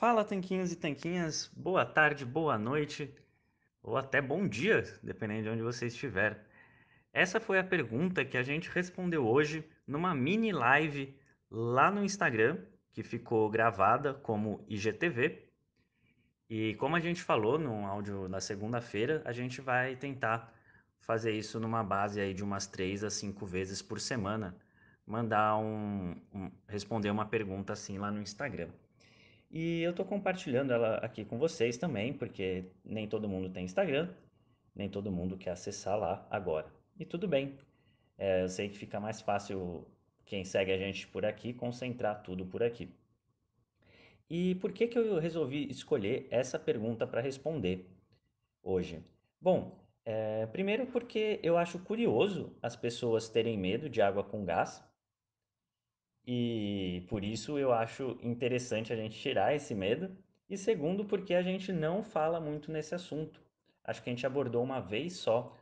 Fala, tanquinhos e tanquinhas, boa tarde, boa noite, ou até bom dia, dependendo de onde você estiver. Essa foi a pergunta que a gente respondeu hoje numa mini live lá no Instagram, que ficou gravada como IGTV. E como a gente falou no áudio da segunda-feira, a gente vai tentar fazer isso numa base aí de umas 3 a 5 vezes por semana, mandar responder uma pergunta assim lá no Instagram. E eu estou compartilhando ela aqui com vocês também, porque nem todo mundo tem Instagram, nem todo mundo quer acessar lá agora. E tudo bem, eu sei que fica mais fácil quem segue a gente por aqui concentrar tudo por aqui. E por que eu resolvi escolher essa pergunta para responder hoje? Bom, primeiro porque eu acho curioso as pessoas terem medo de água com gás, e por isso eu acho interessante a gente tirar esse medo. E segundo, porque a gente não fala muito nesse assunto. Acho que a gente abordou uma vez só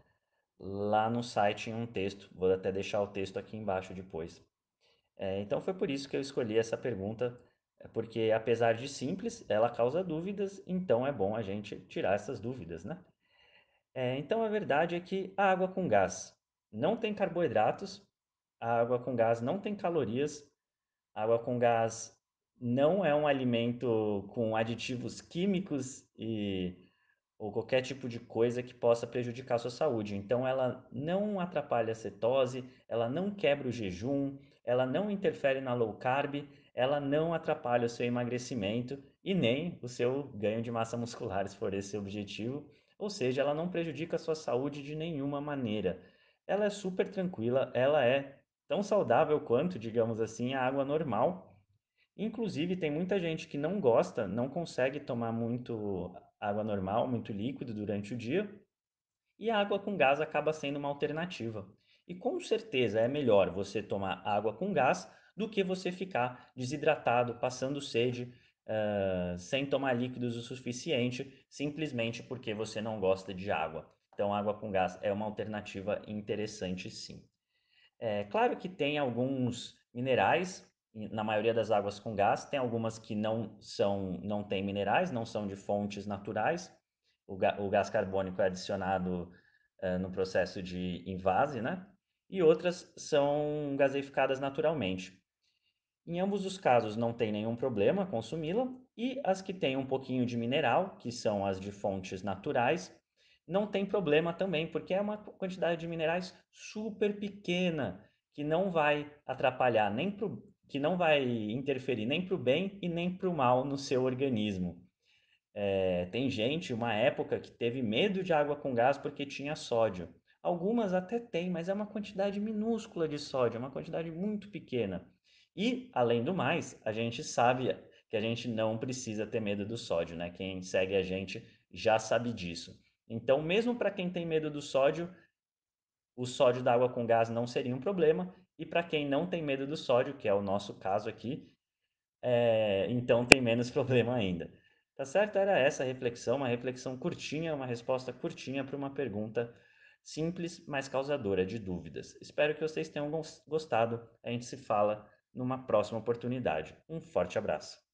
lá no site em um texto. Vou até deixar o texto aqui embaixo depois. Então foi por isso que eu escolhi essa pergunta, porque apesar de simples, ela causa dúvidas, então é bom a gente tirar essas dúvidas, né? Então a verdade é que a água com gás não tem carboidratos, a água com gás não tem calorias, a água com gás não é um alimento com aditivos químicos ou qualquer tipo de coisa que possa prejudicar a sua saúde. Então ela não atrapalha a cetose, ela não quebra o jejum, ela não interfere na low-carb, ela não atrapalha o seu emagrecimento e nem o seu ganho de massa muscular, se for esse o objetivo. Ou seja, ela não prejudica a sua saúde de nenhuma maneira. Ela é super tranquila, ela é tão saudável quanto, digamos assim, a água normal. Inclusive, tem muita gente que não gosta, não consegue tomar muito água normal, muito líquido durante o dia, e a água com gás acaba sendo uma alternativa. E com certeza é melhor você tomar água com gás do que você ficar desidratado, passando sede, sem tomar líquidos o suficiente, simplesmente porque você não gosta de água. Então, água com gás é uma alternativa interessante, sim. É claro que tem alguns minerais na maioria das águas com gás, tem algumas que não têm minerais, não são de fontes naturais. O gás carbônico é adicionado no processo de invase, né? E outras são gaseificadas naturalmente. Em ambos os casos não tem nenhum problema consumi-la, e as que têm um pouquinho de mineral, que são as de fontes naturais, não tem problema também, porque é uma quantidade de minerais super pequena, que não vai atrapalhar, que não vai interferir nem para o bem e nem para o mal no seu organismo. Tem gente, uma época, que teve medo de água com gás porque tinha sódio. Algumas até tem, mas é uma quantidade minúscula de sódio, é uma quantidade muito pequena. E, além do mais, a gente sabe que a gente não precisa ter medo do sódio, né? Quem segue a gente já sabe disso. Então, mesmo para quem tem medo do sódio, o sódio da água com gás não seria um problema. E para quem não tem medo do sódio, que é o nosso caso aqui, então tem menos problema ainda. Tá certo? Era essa a reflexão, uma reflexão curtinha, uma resposta curtinha para uma pergunta simples, mas causadora de dúvidas. Espero que vocês tenham gostado. A gente se fala numa próxima oportunidade. Um forte abraço.